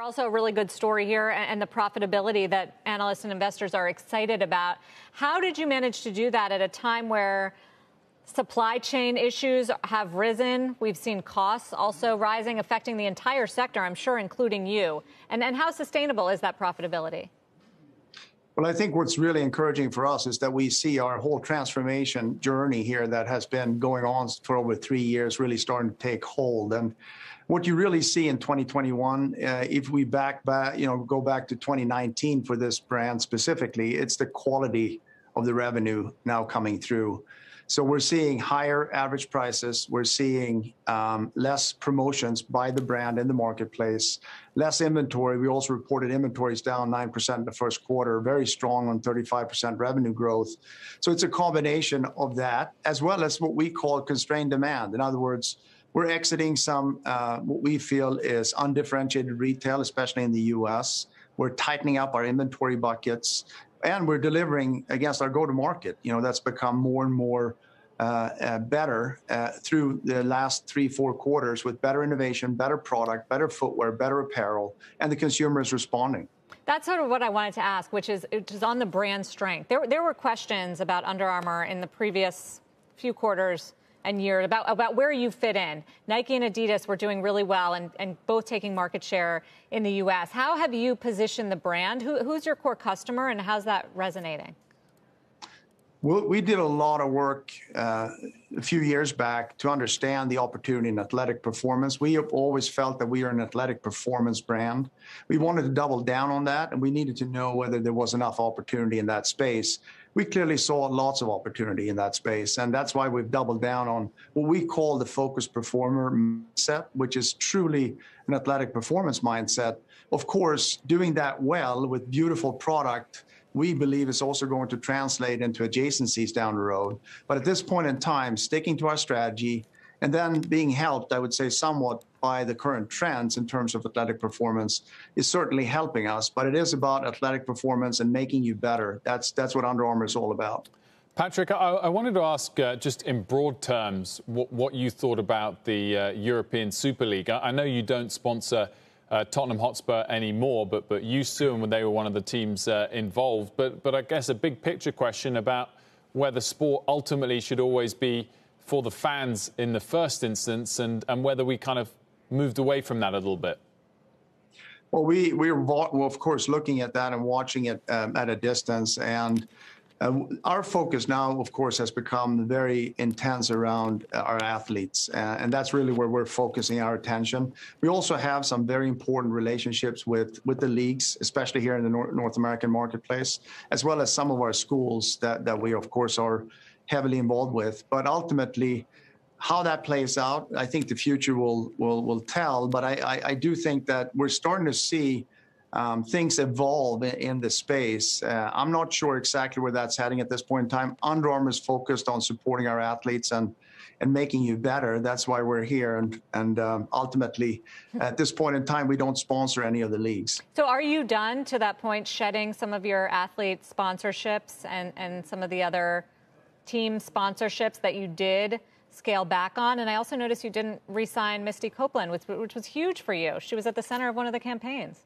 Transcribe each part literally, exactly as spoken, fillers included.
Heather, also a really good story here and the profitability that analysts and investors are excited about. How did you manage to do that at a time where supply chain issues have risen? We've seen costs also rising, affecting the entire sector, I'm sure, including you. And, and how sustainable is that profitability? Well, I think what's really encouraging for us is that we see our whole transformation journey here that has been going on for over three years really starting to take hold. And what you really see in twenty twenty-one, uh, if we back back, you know, go back to twenty nineteen for this brand specifically, it's the quality of the revenue now coming through. So we're seeing higher average prices. We're seeing um, less promotions by the brand in the marketplace, less inventory. We also reported inventories down nine percent in the first quarter, very strong on thirty-five percent revenue growth. So it's a combination of that, as well as what we call constrained demand. In other words, we're exiting some uh, what we feel is undifferentiated retail, especially in the U S. We're tightening up our inventory buckets. And we're delivering against our go-to-market. You know, that's become more and more uh, uh, better uh, through the last three, four quarters with better innovation, better product, better footwear, better apparel, and the consumer is responding. That's sort of what I wanted to ask, which is, which is on the brand strength. There, there were questions about Under Armour in the previous few quarters and years about, about where you fit in. Nike and Adidas were doing really well and, and both taking market share in the U S. How have you positioned the brand? Who, who's your core customer and how's that resonating? Well, we did a lot of work uh, a few years back to understand the opportunity in athletic performance. We have always felt that we are an athletic performance brand. We wanted to double down on that, and we needed to know whether there was enough opportunity in that space. We clearly saw lots of opportunity in that space, and that's why we've doubled down on what we call the focused performer mindset, which is truly an athletic performance mindset. Of course, doing that well with beautiful product, we believe is also going to translate into adjacencies down the road. But at this point in time, sticking to our strategy and then being helped, I would say, somewhat by the current trends in terms of athletic performance is certainly helping us, but it is about athletic performance and making you better. That's, that's what Under Armour is all about. Patrick, I, I wanted to ask uh, just in broad terms what, what you thought about the uh, European Super League. I, I know you don't sponsor uh, Tottenham Hotspur anymore, but, but you soon when they were one of the teams uh, involved. But, but I guess a big picture question about whether sport ultimately should always be for the fans in the first instance and, and whether we kind of moved away from that a little bit? Well, we, we were, of course, looking at that and watching it um, at a distance. And uh, our focus now, of course, has become very intense around our athletes. Uh, and that's really where we're focusing our attention. We also have some very important relationships with, with the leagues, especially here in the North, North American marketplace, as well as some of our schools that, that we, of course, are heavily involved with. But ultimately, how that plays out, I think the future will will, will tell. But I, I, I do think that we're starting to see um, things evolve in, in the space. Uh, I'm not sure exactly where that's heading at this point in time. Under Armour is focused on supporting our athletes and, and making you better. That's why we're here. And, and um, ultimately, at this point in time, we don't sponsor any of the leagues. So are you done, to that point, shedding some of your athlete sponsorships and, and some of the other team sponsorships that you did scale back on? And I also noticed you didn't re-sign Misty Copeland, which, which was huge for you. She was at the center of one of the campaigns.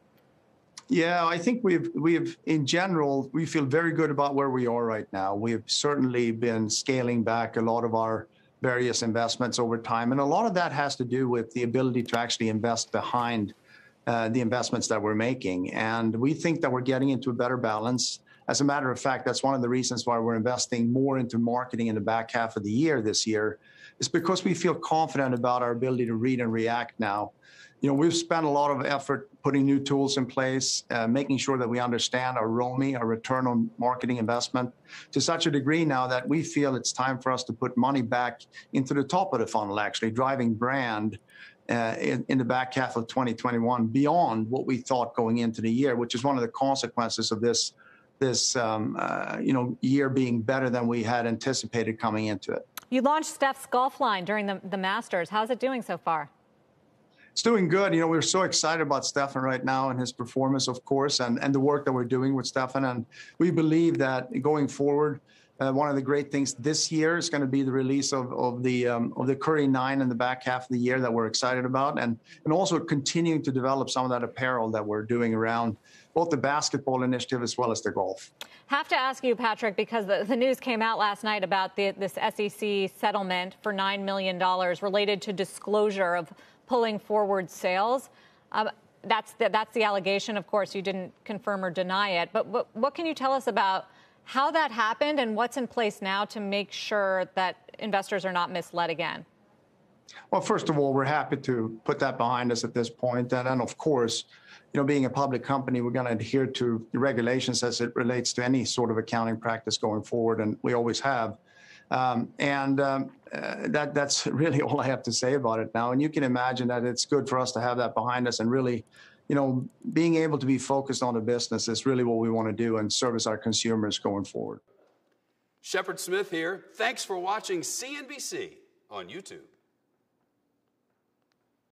Yeah, I think we've, we've, in general, we feel very good about where we are right now. We have certainly been scaling back a lot of our various investments over time. And a lot of that has to do with the ability to actually invest behind uh, the investments that we're making. And we think that we're getting into a better balance. As a matter of fact, that's one of the reasons why we're investing more into marketing in the back half of the year this year, is because we feel confident about our ability to read and react now. You know, we've spent a lot of effort putting new tools in place, uh, making sure that we understand our ROMI, our return on marketing investment, to such a degree now that we feel it's time for us to put money back into the top of the funnel, actually driving brand Uh, in, in the back half of twenty twenty-one beyond what we thought going into the year, which is one of the consequences of this this um, uh, you know year being better than we had anticipated coming into it. You launched Steph's golf line during the, the Masters. How's it doing so far? It's doing good. You know, we're so excited about Stephen right now and his performance, of course, and, and the work that we're doing with Stephen. And we believe that going forward, Uh, one of the great things this year is going to be the release of of the um, of the Curry nine in the back half of the year that we're excited about, and and also continuing to develop some of that apparel that we're doing around both the basketball initiative as well as the golf. Have to ask you, Patrick, because the, the news came out last night about the, this S E C settlement for nine million dollars related to disclosure of pulling forward sales. Um, that's, the, that's the allegation. Of course, you didn't confirm or deny it. But what, what can you tell us about how that happened and what's in place now to make sure that investors are not misled again? Well, first of all, we're happy to put that behind us at this point. And, and of course, you know, being a public company, we're going to adhere to the regulations as it relates to any sort of accounting practice going forward, and we always have. Um, and um, uh, that that's really all I have to say about it now. And you can imagine that it's good for us to have that behind us and really, you know, being able to be focused on the business is really what we want to do and service our consumers going forward. Shepard Smith here. Thanks for watching C N B C on YouTube.